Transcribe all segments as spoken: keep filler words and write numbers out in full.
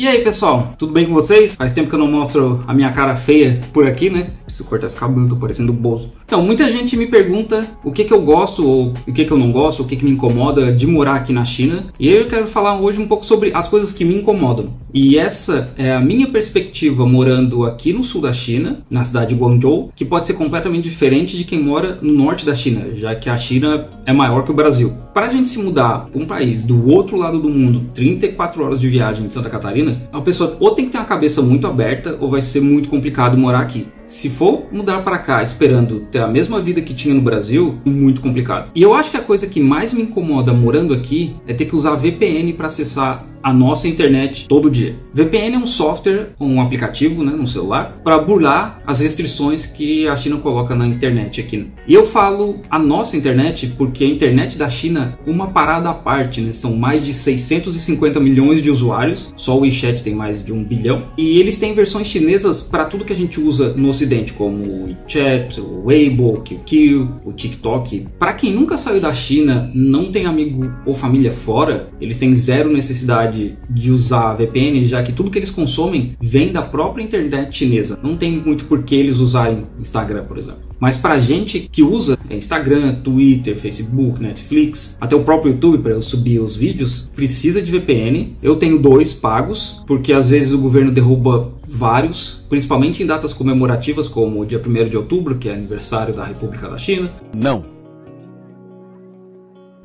E aí pessoal, tudo bem com vocês? Faz tempo que eu não mostro a minha cara feia por aqui, né? Preciso cortar esse cabelo, tô parecendo o Bozo. Então, muita gente me pergunta o que que eu gosto ou o que que eu não gosto, o que que me incomoda de morar aqui na China. E eu quero falar hoje um pouco sobre as coisas que me incomodam. E essa é a minha perspectiva morando aqui no sul da China, na cidade de Guangzhou, que pode ser completamente diferente de quem mora no norte da China, já que a China é maior que o Brasil. Para a gente se mudar para um país do outro lado do mundo, trinta e quatro horas de viagem de Santa Catarina, a pessoa ou tem que ter uma cabeça muito aberta ou vai ser muito complicado morar aqui. Se for mudar para cá esperando ter a mesma vida que tinha no Brasil, muito complicado. E eu acho que a coisa que mais me incomoda morando aqui é ter que usar V P N para acessar a nossa internet todo dia. V P N é um software, um aplicativo, né, no celular, para burlar as restrições que a China coloca na internet aqui. E eu falo a nossa internet porque a internet da China é uma parada à parte, né? São mais de seiscentos e cinquenta milhões de usuários, só o WeChat tem mais de um bilhão, e eles têm versões chinesas para tudo que a gente usa no Ocidente, como o iChat, o Weibo, o Q Q, o TikTok. Para quem nunca saiu da China, não tem amigo ou família fora, eles têm zero necessidade de usar a V P N, já que tudo que eles consomem vem da própria internet chinesa. Não tem muito por que eles usarem Instagram, por exemplo. Mas pra gente que usa Instagram, Twitter, Facebook, Netflix, até o próprio YouTube para eu subir os vídeos, precisa de V P N. Eu tenho dois pagos, porque às vezes o governo derruba vários, principalmente em datas comemorativas, como o dia primeiro de outubro, que é aniversário da República da China. Não.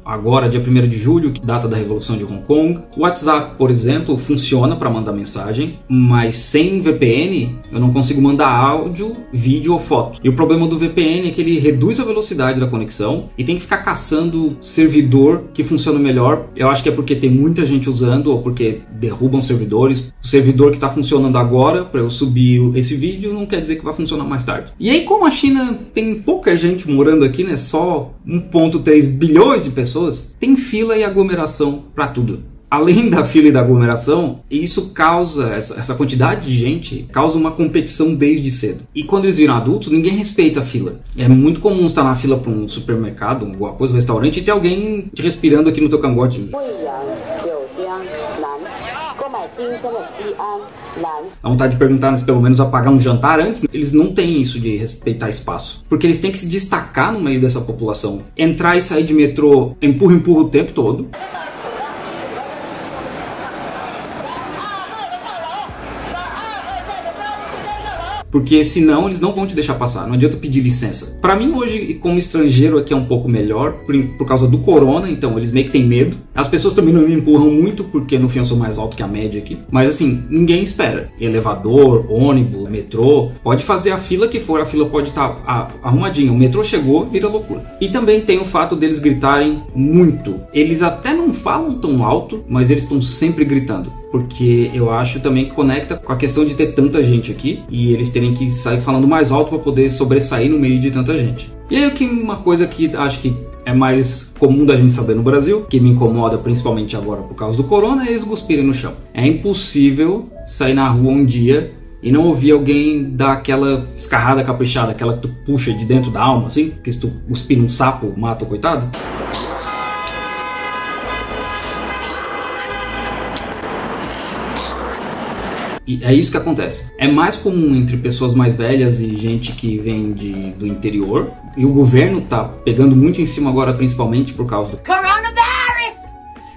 Agora, dia primeiro de julho, que data da Revolução de Hong Kong. O WhatsApp, por exemplo, funciona para mandar mensagem, mas sem V P N eu não consigo mandar áudio, vídeo ou foto. E o problema do V P N é que ele reduz a velocidade da conexão e tem que ficar caçando servidor que funciona melhor. Eu acho que é porque tem muita gente usando ou porque derrubam servidores. O servidor que está funcionando agora para eu subir esse vídeo não quer dizer que vai funcionar mais tarde. E aí, como a China tem pouca gente morando aqui, né, só um vírgula três bilhões de pessoas, Pessoas, tem fila e aglomeração para tudo. Além da fila e da aglomeração, isso causa, essa, essa quantidade de gente, causa uma competição desde cedo. E quando eles viram adultos, ninguém respeita a fila. É muito comum estar na fila para um supermercado, alguma coisa, um restaurante, e ter alguém te respirando aqui no teu cangote. A vontade de perguntar, mas pelo menos apagar um jantar antes. Eles não têm isso de respeitar espaço, porque eles têm que se destacar no meio dessa população. Entrar e sair de metrô, empurra, empurra o tempo todo. Porque senão eles não vão te deixar passar, não adianta pedir licença. Para mim hoje, como estrangeiro aqui é um pouco melhor, por, por causa do corona, então eles meio que têm medo. As pessoas também não me empurram muito, porque no fim eu sou mais alto que a média aqui. Mas assim, ninguém espera. Elevador, ônibus, metrô, pode fazer a fila que for, a fila pode estar tá arrumadinha. O metrô chegou, vira loucura. E também tem o fato deles gritarem muito. Eles até não falam tão alto, mas eles estão sempre gritando. Porque eu acho também que conecta com a questão de ter tanta gente aqui e eles terem que sair falando mais alto para poder sobressair no meio de tanta gente. E aí que uma coisa que acho que é mais comum da gente saber no Brasil, que me incomoda principalmente agora por causa do corona, é eles cuspirem no chão. É impossível sair na rua um dia e não ouvir alguém dar aquela escarrada caprichada, aquela que tu puxa de dentro da alma, assim, que se tu cuspir num sapo, mata o coitado. E é isso que acontece. É mais comum entre pessoas mais velhas e gente que vem de, do interior. E o governo tá pegando muito em cima agora, principalmente por causa do Coronavirus!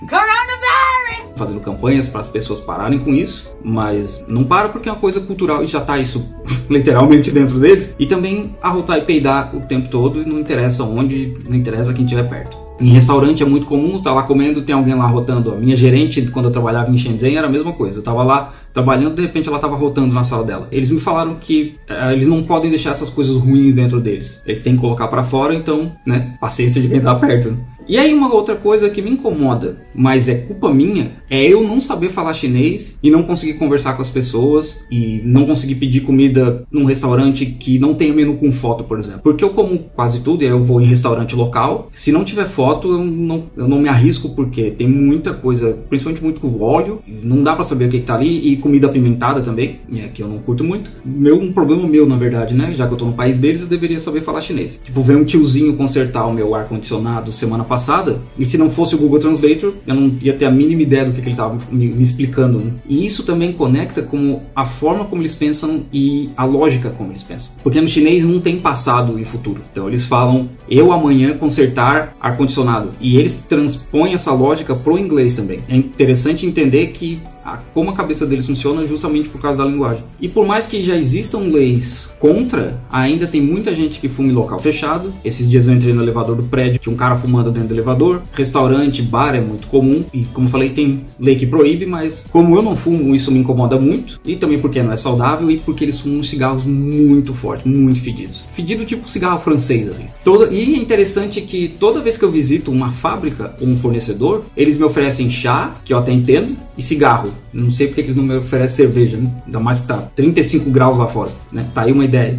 Coronavirus! Fazendo campanhas para as pessoas pararem com isso. Mas não para porque é uma coisa cultural e já tá isso literalmente dentro deles. E também arrotar e peidar o tempo todo e não interessa onde, não interessa quem estiver perto. Em restaurante é muito comum, tá lá comendo, tem alguém lá rotando. A minha gerente, quando eu trabalhava em Shenzhen, era a mesma coisa. Eu tava lá trabalhando, de repente ela tava rotando na sala dela. Eles me falaram que uh, eles não podem deixar essas coisas ruins dentro deles. Eles têm que colocar pra fora, então, né, paciência de quem tá perto. E aí uma outra coisa que me incomoda, mas é culpa minha, é eu não saber falar chinês e não conseguir conversar com as pessoas e não conseguir pedir comida num restaurante que não tenha menu com foto, por exemplo. Porque eu como quase tudo e eu vou em restaurante local. Se não tiver foto, eu não, eu não me arrisco porque tem muita coisa, principalmente muito óleo, não dá pra saber o que, que tá ali e comida apimentada também, é, que eu não curto muito. Meu, um problema meu, na verdade, né? Já que eu tô no país deles, eu deveria saber falar chinês. Tipo, ver um tiozinho consertar o meu ar-condicionado semana passada passada, e se não fosse o Google Translator, eu não ia ter a mínima ideia do que, que ele estava me, me explicando. Né? E isso também conecta com a forma como eles pensam e a lógica como eles pensam. Porque no chinês não tem passado e futuro. Então eles falam, eu amanhã consertar ar-condicionado. E eles transpõem essa lógica para o inglês também. É interessante entender que a, como a cabeça deles funciona justamente por causa da linguagem. E por mais que já existam leis contra, ainda tem muita gente que fuma em local fechado. Esses dias eu entrei no elevador do prédio, tinha um cara fumando dentro do elevador. Restaurante, bar é muito comum. E como falei, tem lei que proíbe, mas como eu não fumo, isso me incomoda muito. E também porque não é saudável e porque eles fumam cigarros muito fortes, muito fedidos. Fedido tipo cigarro francês, assim. Toda, e é interessante que toda vez que eu visito uma fábrica ou um fornecedor, eles me oferecem chá, que eu até entendo, e cigarro. Não sei porque eles não me oferecem cerveja, né? Ainda mais que tá trinta e cinco graus lá fora, né? Tá aí uma ideia.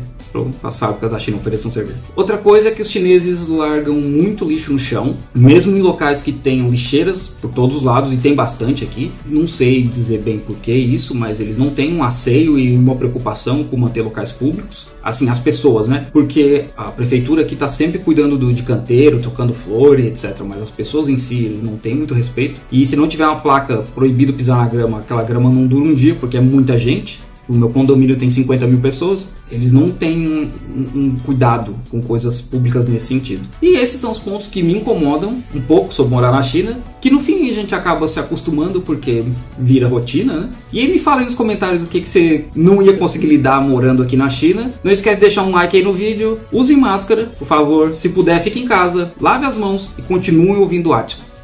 As fábricas da China ofereçam cerveja. Outra coisa é que os chineses largam muito lixo no chão, mesmo em locais que tenham lixeiras por todos os lados, e tem bastante aqui. Não sei dizer bem por que isso, mas eles não têm um asseio e uma preocupação com manter locais públicos. Assim, as pessoas, né? Porque a prefeitura aqui tá sempre cuidando do, de canteiro, tocando flores, etcétera. Mas as pessoas em si, eles não têm muito respeito. E se não tiver uma placa proibido pisar na grama, aquela grama não dura um dia, porque é muita gente. O meu condomínio tem cinquenta mil pessoas, eles não têm um, um, um cuidado com coisas públicas nesse sentido. E esses são os pontos que me incomodam um pouco sobre morar na China, que no fim a gente acaba se acostumando porque vira rotina, né? E aí me fala aí nos comentários o que, que você não ia conseguir lidar morando aqui na China. Não esquece de deixar um like aí no vídeo, use máscara, por favor, se puder fique em casa, lave as mãos e continue ouvindo o Atlas.